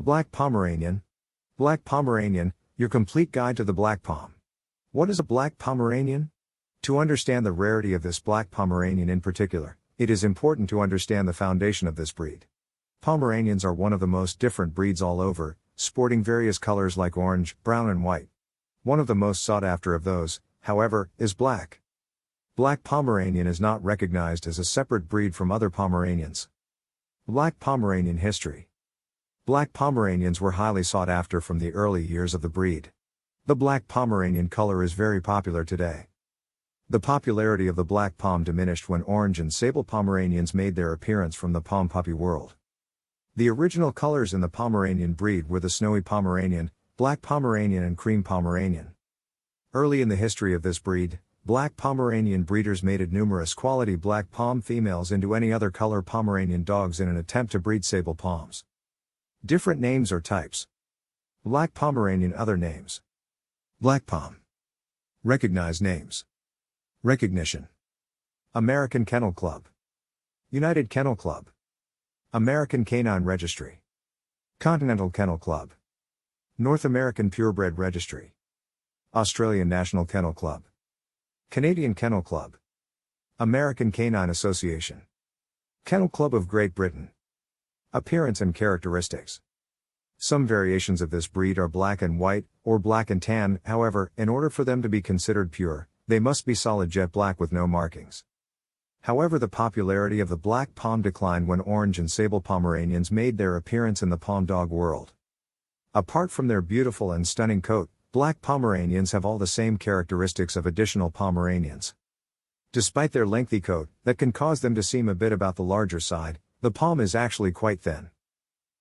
Black Pomeranian. Black Pomeranian, your complete guide to the Black Pom. What is a Black Pomeranian? To understand the rarity of this Black Pomeranian in particular, it is important to understand the foundation of this breed. Pomeranians are one of the most different breeds all over, sporting various colors like orange, brown and white. One of the most sought after of those, however, is black. Black Pomeranian is not recognized as a separate breed from other Pomeranians. Black Pomeranian history. Black Pomeranians were highly sought after from the early years of the breed. The Black Pomeranian color is very popular today. The popularity of the Black Pom diminished when orange and sable Pomeranians made their appearance from the Pom Puppy world. The original colors in the Pomeranian breed were the Snowy Pomeranian, Black Pomeranian and Cream Pomeranian. Early in the history of this breed, Black Pomeranian breeders mated numerous quality Black Pom females into any other color Pomeranian dogs in an attempt to breed sable Poms. Different names or types. Black Pomeranian other names. Black Pom. Recognized names. Recognition. American Kennel Club. United Kennel Club. American Canine Registry. Continental Kennel Club. North American Purebred Registry. Australian National Kennel Club. Canadian Kennel Club. American Canine Association. Kennel Club of Great Britain. Appearance and characteristics. Some variations of this breed are black and white, or black and tan. However, in order for them to be considered pure, they must be solid jet black with no markings. However, the popularity of the Black Pom declined when orange and sable Pomeranians made their appearance in the Pom dog world. Apart from their beautiful and stunning coat, Black Pomeranians have all the same characteristics of additional Pomeranians. Despite their lengthy coat, that can cause them to seem a bit about the larger side, the Pom is actually quite thin.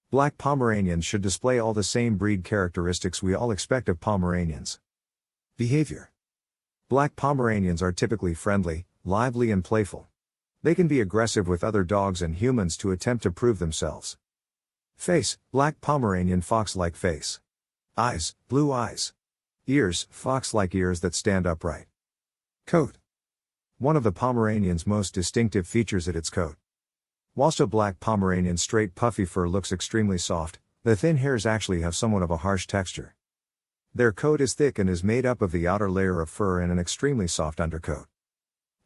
Black Pomeranians should display all the same breed characteristics we all expect of Pomeranians. Behavior. Black Pomeranians are typically friendly, lively and playful. They can be aggressive with other dogs and humans to attempt to prove themselves. Face, Black Pomeranian fox-like face. Eyes, blue eyes. Ears, fox-like ears that stand upright. Coat. One of the Pomeranian's most distinctive features is its coat. Whilst a Black Pomeranian's straight puffy fur looks extremely soft, the thin hairs actually have somewhat of a harsh texture. Their coat is thick and is made up of the outer layer of fur and an extremely soft undercoat.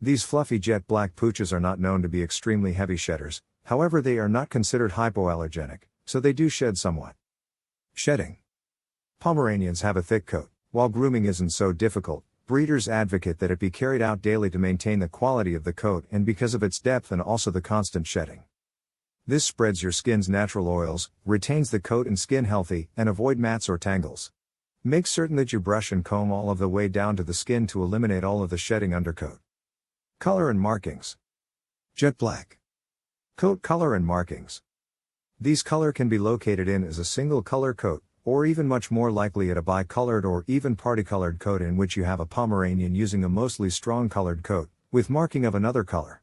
These fluffy jet black pooches are not known to be extremely heavy shedders, however they are not considered hypoallergenic, so they do shed somewhat. Shedding. Pomeranians have a thick coat. While grooming isn't so difficult, breeders advocate that it be carried out daily to maintain the quality of the coat and because of its depth and also the constant shedding. This spreads your skin's natural oils, retains the coat and skin healthy, and avoid mats or tangles. Make certain that you brush and comb all of the way down to the skin to eliminate all of the shedding undercoat. Color and markings. Jet black. Coat color and markings. These color can be located in as a single color coat, or even much more likely at a bi-colored or even parti-colored coat in which you have a Pomeranian using a mostly strong-colored coat, with marking of another color.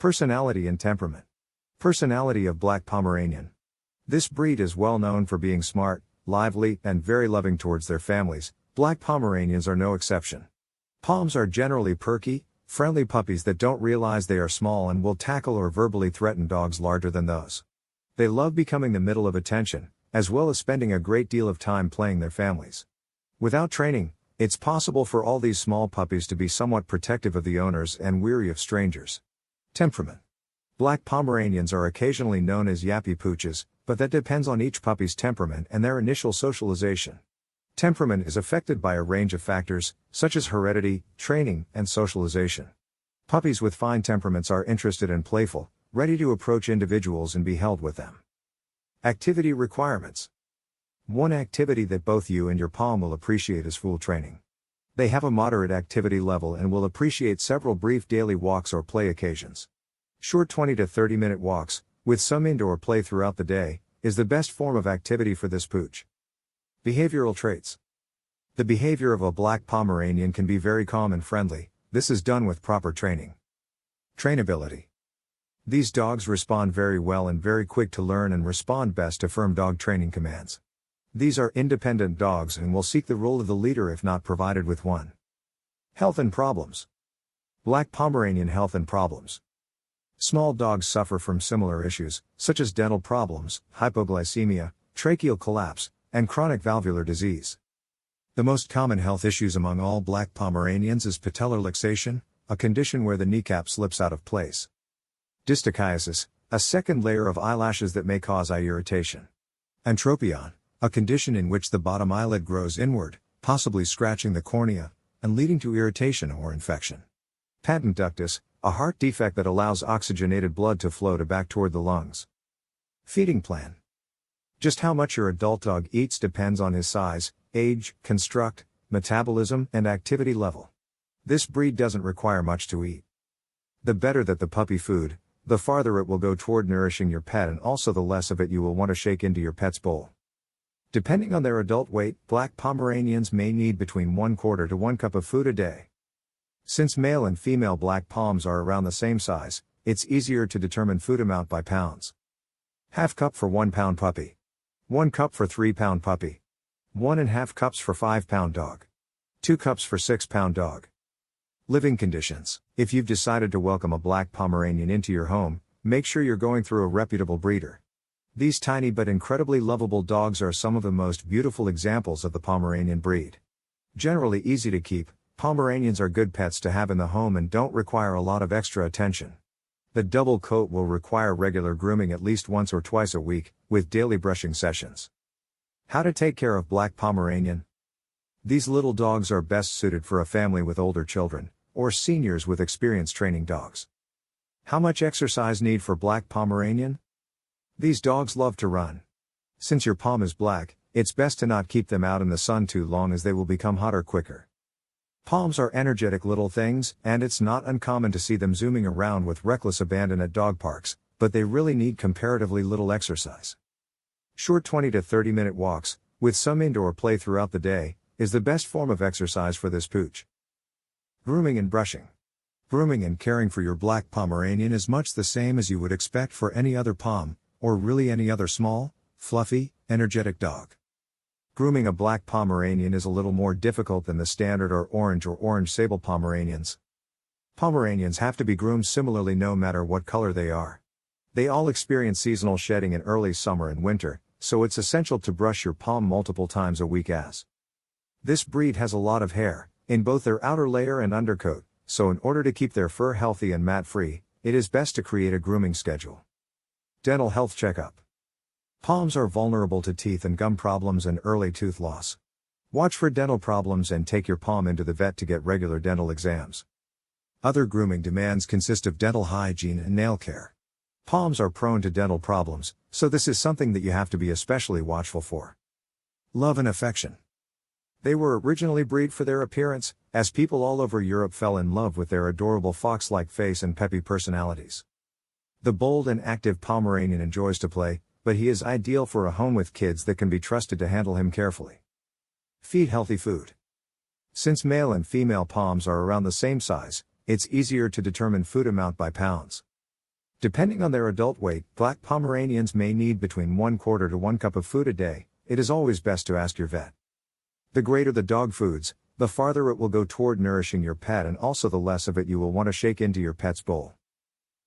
Personality and temperament. Personality of Black Pomeranian. This breed is well known for being smart, lively, and very loving towards their families. Black Pomeranians are no exception. Poms are generally perky, friendly puppies that don't realize they are small and will tackle or verbally threaten dogs larger than those. They love becoming the middle of attention, as well as spending a great deal of time playing their families. Without training, it's possible for all these small puppies to be somewhat protective of the owners and wary of strangers. Temperament. Black Pomeranians are occasionally known as yappy pooches, but that depends on each puppy's temperament and their initial socialization. Temperament is affected by a range of factors, such as heredity, training, and socialization. Puppies with fine temperaments are interested and playful, ready to approach individuals and be held with them. Activity requirements. One activity that both you and your Pom will appreciate is fool training. They have a moderate activity level and will appreciate several brief daily walks or play occasions. Short 20 to 30-minute walks, with some indoor play throughout the day, is the best form of activity for this pooch. Behavioral traits. The behavior of a Black Pomeranian can be very calm and friendly. This is done with proper training. Trainability. These dogs respond very well and very quick to learn and respond best to firm dog training commands. These are independent dogs and will seek the role of the leader if not provided with one. Health and problems. Black Pomeranian health and problems. Small dogs suffer from similar issues, such as dental problems, hypoglycemia, tracheal collapse, and chronic valvular disease. The most common health issues among all black Pomeranians is patellar luxation, a condition where the kneecap slips out of place. Distachiasis, a second layer of eyelashes that may cause eye irritation. Entropion, a condition in which the bottom eyelid grows inward, possibly scratching the cornea, and leading to irritation or infection. Patent ductus, a heart defect that allows oxygenated blood to flow back toward the lungs. Feeding plan. Just how much your adult dog eats depends on his size, age, construct, metabolism, and activity level. This breed doesn't require much to eat. The better that the puppy food, the farther it will go toward nourishing your pet, and also the less of it you will want to shake into your pet's bowl. Depending on their adult weight, black Pomeranians may need between 1/4 to 1 cup of food a day. Since male and female black Poms are around the same size, it's easier to determine food amount by pounds. Half cup for 1 pound puppy. 1 cup for 3 pound puppy. 1.5 cups for 5 pound dog. 2 cups for 6 pound dog. Living conditions. If you've decided to welcome a black Pomeranian into your home, make sure you're going through a reputable breeder. These tiny but incredibly lovable dogs are some of the most beautiful examples of the Pomeranian breed. Generally easy to keep, Pomeranians are good pets to have in the home and don't require a lot of extra attention. The double coat will require regular grooming at least once or twice a week, with daily brushing sessions. How to take care of black Pomeranian? These little dogs are best suited for a family with older children, or seniors with experienced training dogs. How much exercise need for black Pomeranian? These dogs love to run. Since your Pom is black, it's best to not keep them out in the sun too long, as they will become hotter quicker. Poms are energetic little things, and it's not uncommon to see them zooming around with reckless abandon at dog parks, but they really need comparatively little exercise. Short 20 to 30-minute walks, with some indoor play throughout the day, is the best form of exercise for this pooch. Grooming and brushing. Grooming and caring for your black Pomeranian is much the same as you would expect for any other Pom, or really any other small, fluffy, energetic dog. Grooming a black Pomeranian is a little more difficult than the standard or orange sable Pomeranians. Pomeranians have to be groomed similarly no matter what color they are. They all experience seasonal shedding in early summer and winter, so it's essential to brush your Pom multiple times a week as this breed has a lot of hair, in both their outer layer and undercoat, so in order to keep their fur healthy and mat-free, it is best to create a grooming schedule. Dental health checkup. Poms are vulnerable to teeth and gum problems and early tooth loss. Watch for dental problems and take your Pom into the vet to get regular dental exams. Other grooming demands consist of dental hygiene and nail care. Poms are prone to dental problems, so this is something that you have to be especially watchful for. Love and affection. They were originally bred for their appearance, as people all over Europe fell in love with their adorable fox-like face and peppy personalities. The bold and active Pomeranian enjoys to play, but he is ideal for a home with kids that can be trusted to handle him carefully. Feed healthy food. Since male and female Poms are around the same size, it's easier to determine food amount by pounds. Depending on their adult weight, black Pomeranians may need between 1/4 to 1 cup of food a day. It is always best to ask your vet. The greater the dog foods, the farther it will go toward nourishing your pet, and also the less of it you will want to shake into your pet's bowl.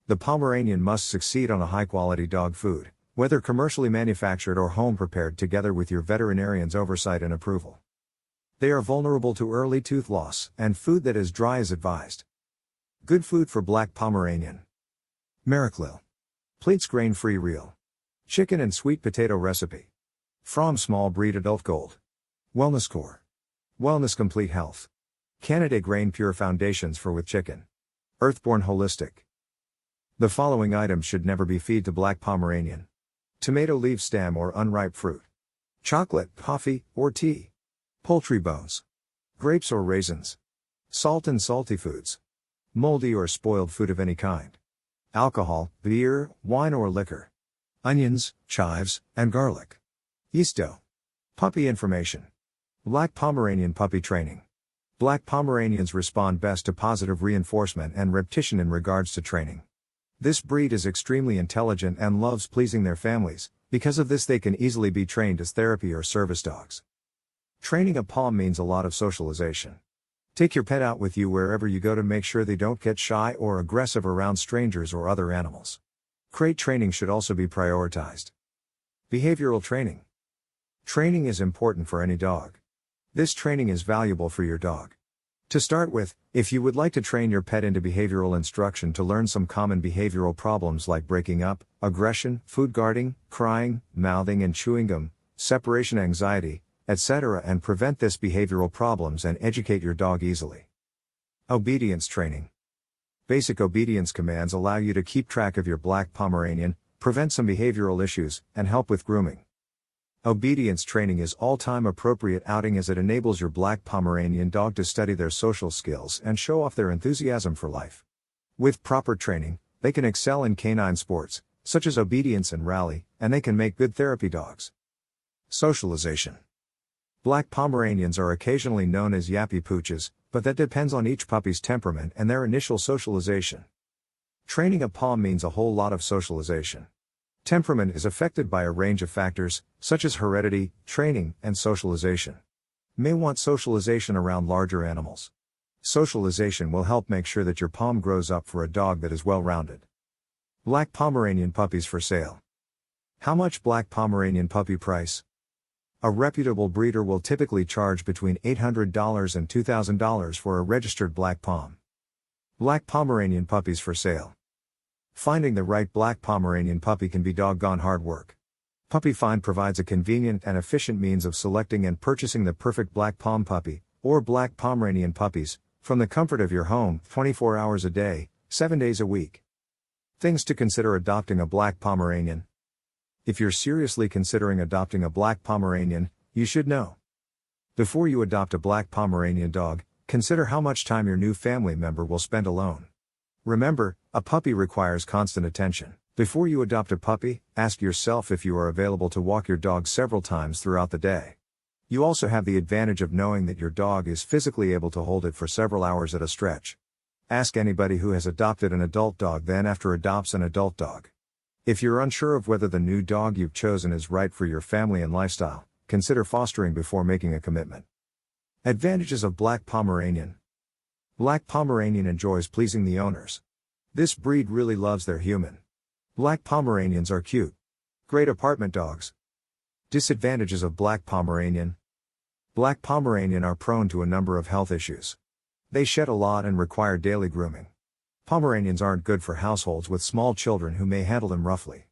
The Pomeranian must succeed on a high-quality dog food, whether commercially manufactured or home-prepared, together with your veterinarian's oversight and approval. They are vulnerable to early tooth loss, and food that is dry is advised. Good food for black Pomeranian. Mariclil. Pleats grain-free real. Chicken and sweet potato recipe. From small breed adult gold. Wellness core. Wellness complete health. Canada grain pure foundations for with chicken. Earthborn holistic. The following items should never be fed to black Pomeranian. Tomato leaf stem or unripe fruit. Chocolate, coffee, or tea. Poultry bones. Grapes or raisins. Salt and salty foods. Moldy or spoiled food of any kind. Alcohol, beer, wine or liquor. Onions, chives, and garlic. Yeast dough. Puppy information. Black Pomeranian puppy training. Black Pomeranians respond best to positive reinforcement and repetition in regards to training. This breed is extremely intelligent and loves pleasing their families. Because of this, they can easily be trained as therapy or service dogs. Training a Pom means a lot of socialization. Take your pet out with you wherever you go to make sure they don't get shy or aggressive around strangers or other animals. Crate training should also be prioritized. Behavioral training. Training is important for any dog. This training is valuable for your dog. To start with, if you would like to train your pet into behavioral instruction to learn some common behavioral problems like breaking up, aggression, food guarding, crying, mouthing and chewing gum, separation anxiety, etc., and prevent this behavioral problems and educate your dog easily. Obedience training. Basic obedience commands allow you to keep track of your Black Pomeranian, prevent some behavioral issues, and help with grooming. Obedience training is all-time appropriate outing as it enables your Black Pomeranian dog to study their social skills and show off their enthusiasm for life. With proper training, they can excel in canine sports, such as obedience and rally, and they can make good therapy dogs. Socialization. Black Pomeranians are occasionally known as yappy pooches, but that depends on each puppy's temperament and their initial socialization. Training a paw means a whole lot of socialization. Temperament is affected by a range of factors, such as heredity, training, and socialization. You may want socialization around larger animals. Socialization will help make sure that your palm grows up for a dog that is well-rounded. Black Pomeranian puppies for sale. How much Black Pomeranian puppy price? A reputable breeder will typically charge between $800 and $2,000 for a registered Black Pom. Black Pomeranian puppies for sale. Finding the right Black Pomeranian puppy can be doggone hard work. Puppy Find provides a convenient and efficient means of selecting and purchasing the perfect Black Pom puppy, or Black Pomeranian puppies, from the comfort of your home, 24 hours a day, 7 days a week. Things to consider adopting a Black Pomeranian. If you're seriously considering adopting a Black Pomeranian, you should know. Before you adopt a Black Pomeranian dog, consider how much time your new family member will spend alone. Remember, a puppy requires constant attention. Before you adopt a puppy, ask yourself if you are available to walk your dog several times throughout the day. You also have the advantage of knowing that your dog is physically able to hold it for several hours at a stretch. Ask anybody who has adopted an adult dog then after adopts an adult dog. If you're unsure of whether the new dog you've chosen is right for your family and lifestyle, consider fostering before making a commitment. Advantages of Black Pomeranian. Black Pomeranian enjoys pleasing the owners. This breed really loves their human. Black Pomeranians are cute. Great apartment dogs. Disadvantages of Black Pomeranian. Black Pomeranian are prone to a number of health issues. They shed a lot and require daily grooming. Pomeranians aren't good for households with small children who may handle them roughly.